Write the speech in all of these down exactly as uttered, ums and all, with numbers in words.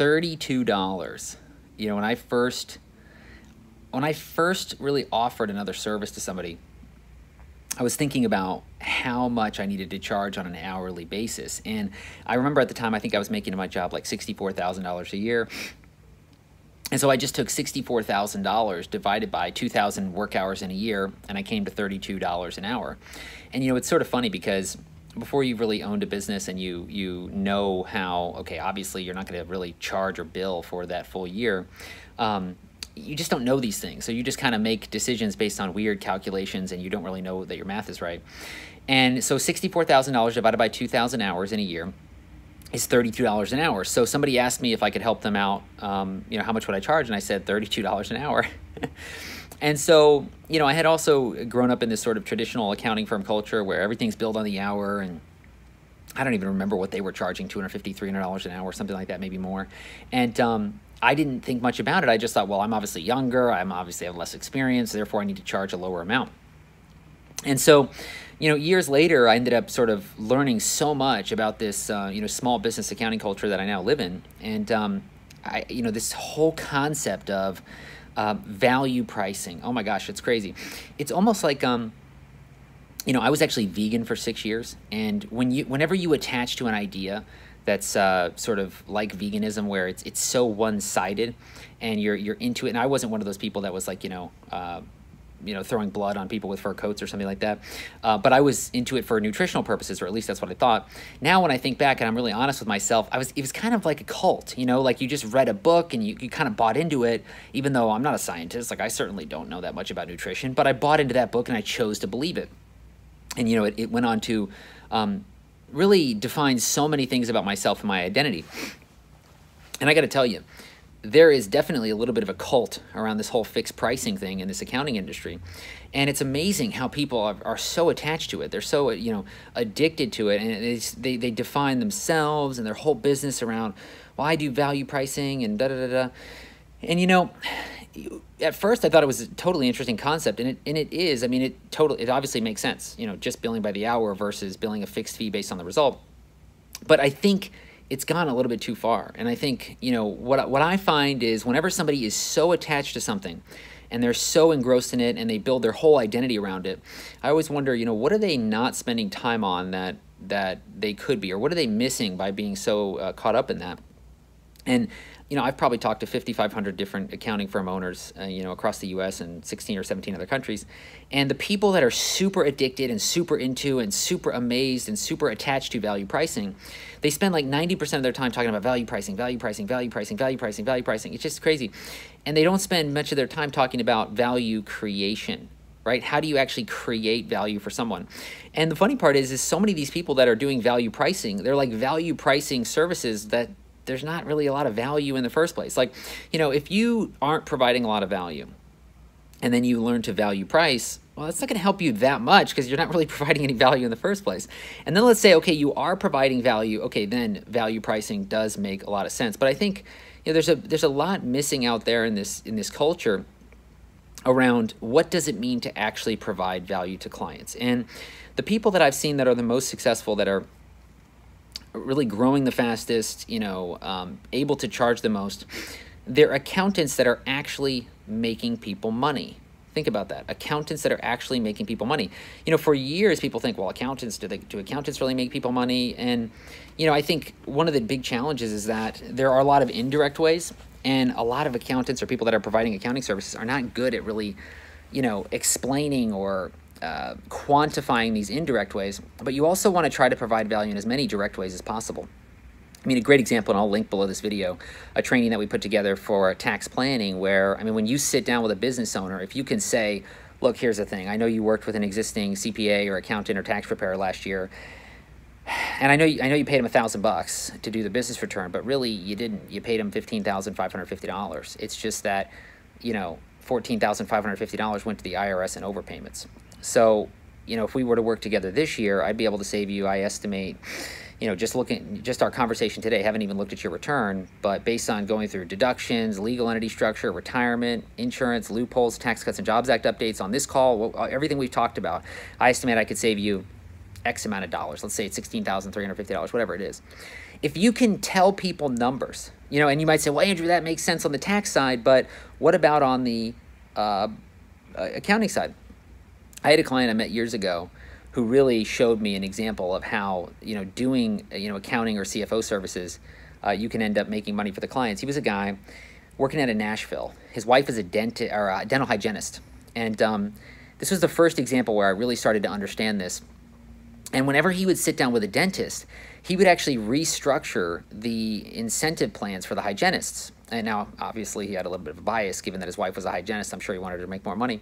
thirty-two dollars. You know, when I first, when I first really offered another service to somebody, I was thinking about how much I needed to charge on an hourly basis. And I remember at the time, I think I was making in my job like sixty-four thousand dollars a year. And so I just took sixty-four thousand dollars divided by two thousand work hours in a year, and I came to thirty-two dollars an hour. And you know, it's sort of funny because before you've really owned a business and you you know how, okay, obviously you're not gonna really charge or bill for that full year, um, you just don't know these things. So you just kind of make decisions based on weird calculations, and you don't really know that your math is right. And so sixty-four thousand dollars divided by two thousand hours in a year is thirty-two dollars an hour. So somebody asked me if I could help them out, um, you know, how much would I charge? And I said thirty-two dollars an hour. And so, you know, I had also grown up in this sort of traditional accounting firm culture where everything's billed on the hour, and I don't even remember what they were charging, two hundred fifty dollars, three hundred dollars an hour, something like that, maybe more. And um, I didn't think much about it. I just thought, well, I'm obviously younger, I'm obviously have less experience, therefore I need to charge a lower amount. And so, you know, years later, I ended up sort of learning so much about this, uh, you know, small business accounting culture that I now live in. And, um, I, you know, this whole concept of uh, value pricing. Oh my gosh, it's crazy. It's almost like, um, you know, I was actually vegan for six years. And when you, whenever you attach to an idea that's uh, sort of like veganism, where it's it's so one-sided, and you're you're into it. And I wasn't one of those people that was like, you know, uh, you know, throwing blood on people with fur coats or something like that. Uh, but I was into it for nutritional purposes, or at least that's what I thought. Now, when I think back and I'm really honest with myself, I was, it was kind of like a cult, you know, like you just read a book and you, you kind of bought into it, even though I'm not a scientist. Like I certainly don't know that much about nutrition, but I bought into that book and I chose to believe it. And, you know, it, it went on to um, really define so many things about myself and my identity. And I got to tell you, there is definitely a little bit of a cult around this whole fixed pricing thing in this accounting industry. And it's amazing how people are, are so attached to it. They're so, you know, addicted to it. And it's, they, they define themselves and their whole business around, well, I do value pricing and da-da-da-da. And, you know, at first I thought it was a totally interesting concept. And it, and it is. I mean, it, totally, it obviously makes sense, you know, just billing by the hour versus billing a fixed fee based on the result. But I think it's gone a little bit too far. And I think, you know, what, what I find is whenever somebody is so attached to something and they're so engrossed in it and they build their whole identity around it, I always wonder, you know, what are they not spending time on that that they could be, or what are they missing by being so uh, caught up in that? And, you know, I've probably talked to fifty-five hundred different accounting firm owners, uh, you know, across the U S and sixteen or seventeen other countries. And the people that are super addicted and super into and super amazed and super attached to value pricing, they spend like ninety percent of their time talking about value pricing, value pricing, value pricing, value pricing, value pricing. It's just crazy. And they don't spend much of their time talking about value creation, right? How do you actually create value for someone? And the funny part is, is so many of these people that are doing value pricing, they're like value pricing services that there's not really a lot of value in the first place. Like, you know, if you aren't providing a lot of value and then you learn to value price, well, that's not going to help you that much because you're not really providing any value in the first place. And then let's say, okay, you are providing value. Okay, then value pricing does make a lot of sense. But I think, you know, there's a there's a lot missing out there in this in this culture around what does it mean to actually provide value to clients. And the people that I've seen that are the most successful, that are really growing the fastest, you know, um, able to charge the most, they're accountants that are actually making people money. Think about that. Accountants that are actually making people money. You know, for years people think, well, accountants, do they, do accountants really make people money? And, you know, I think one of the big challenges is that there are a lot of indirect ways, and a lot of accountants or people that are providing accounting services are not good at really, you know, explaining or Uh, quantifying these indirect ways. But you also want to try to provide value in as many direct ways as possible. I mean, a great example, and I'll link below this video, a training that we put together for tax planning, where, I mean, when you sit down with a business owner, if you can say, look, here's the thing. I know you worked with an existing C P A or accountant or tax preparer last year, and I know you, I know you paid him a thousand bucks to do the business return, but really you didn't. You paid him fifteen thousand five hundred fifty dollars. It's just that, you know, fourteen thousand five hundred fifty dollars went to the I R S and overpayments. So, you know, if we were to work together this year, I'd be able to save you, I estimate, you know, just looking, just our conversation today, haven't even looked at your return, but based on going through deductions, legal entity structure, retirement, insurance, loopholes, Tax Cuts and Jobs Act updates on this call, everything we've talked about, I estimate I could save you X amount of dollars. Let's say it's sixteen thousand three hundred fifty dollars, whatever it is. if you can tell people numbers, you know, and you might say, well, Andrew, that makes sense on the tax side, but what about on the uh, accounting side? I had a client I met years ago who really showed me an example of how, you know, doing, you know, accounting or C F O services, uh, you can end up making money for the clients. He was a guy working out in Nashville. His wife is a denti- or a dental hygienist. And um, this was the first example where I really started to understand this. And whenever he would sit down with a dentist, he would actually restructure the incentive plans for the hygienists. And now, obviously, he had a little bit of a bias, given that his wife was a hygienist. I'm sure he wanted her to make more money.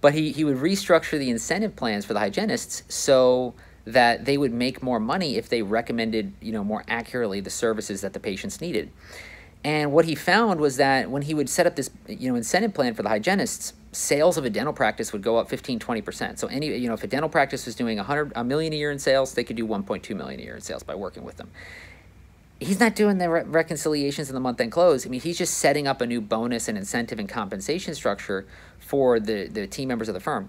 But he, he would restructure the incentive plans for the hygienists so that they would make more money if they recommended, you know, more accurately the services that the patients needed. And what he found was that when he would set up this, you know, incentive plan for the hygienists, sales of a dental practice would go up fifteen, twenty percent. So any, you know, if a dental practice was doing one hundred, a million a year in sales, they could do one point two million a year in sales by working with them. He's not doing the re reconciliations in the month-end close. I mean, he's just setting up a new bonus and incentive and compensation structure for the, the team members of the firm.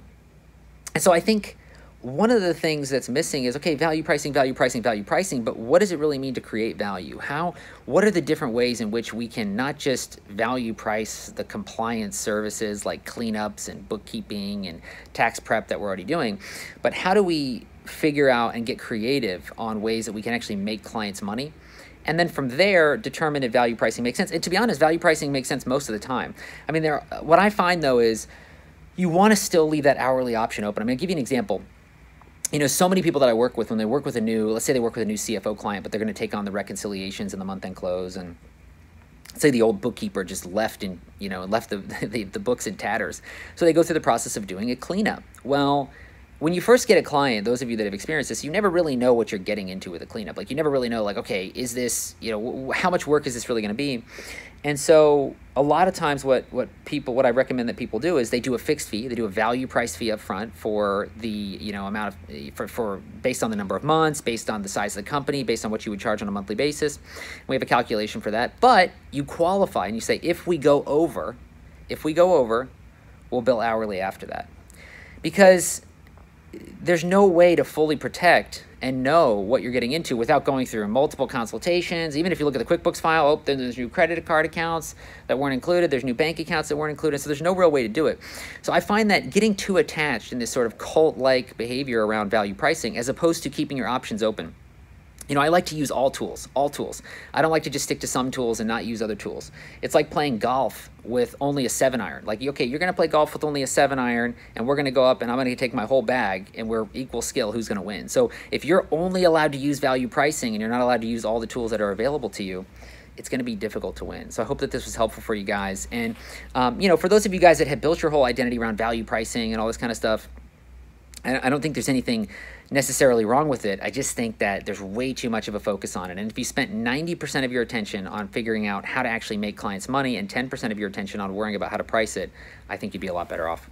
And so I think one of the things that's missing is, okay, value pricing, value pricing, value pricing, but what does it really mean to create value? How, what are the different ways in which we can not just value price the compliance services like cleanups and bookkeeping and tax prep that we're already doing, but how do we figure out and get creative on ways that we can actually make clients money? And then from there, determine if value pricing makes sense. And to be honest, value pricing makes sense most of the time. I mean, there, what I find though is you want to still leave that hourly option open. I'm going to give you an example. You know, so many people that I work with, when they work with a new, let's say they work with a new C F O client, but they're going to take on the reconciliations and the month-end close, and say the old bookkeeper just left in, you know, left the, the, the books in tatters. So they go through the process of doing a cleanup. Well, when you first get a client, those of you that have experienced this, you never really know what you're getting into with a cleanup. Like you never really know, like, okay, is this, you know, how much work is this really going to be? And so a lot of times what, what people, what I recommend that people do is they do a fixed fee. They do a value price fee up front for the, you know, amount of, for, for based on the number of months, based on the size of the company, based on what you would charge on a monthly basis. We have a calculation for that, but you qualify and you say, if we go over, if we go over, we'll bill hourly after that. Because there's no way to fully protect and know what you're getting into without going through multiple consultations. Even if you look at the QuickBooks file, oh, then there's new credit card accounts that weren't included. There's new bank accounts that weren't included. So there's no real way to do it. So I find that getting too attached in this sort of cult-like behavior around value pricing, as opposed to keeping your options open. You know, I like to use all tools, all tools. I don't like to just stick to some tools and not use other tools. It's like playing golf with only a seven iron. Like, okay, you're gonna play golf with only a seven iron and we're gonna go up and I'm gonna take my whole bag and we're equal skill, who's gonna win? So if you're only allowed to use value pricing and you're not allowed to use all the tools that are available to you, it's gonna be difficult to win. So I hope that this was helpful for you guys. And, um, you know, for those of you guys that have built your whole identity around value pricing and all this kind of stuff, I don't think there's anything necessarily wrong with it. I just think that there's way too much of a focus on it. And if you spent ninety percent of your attention on figuring out how to actually make clients money and ten percent of your attention on worrying about how to price it, I think you'd be a lot better off.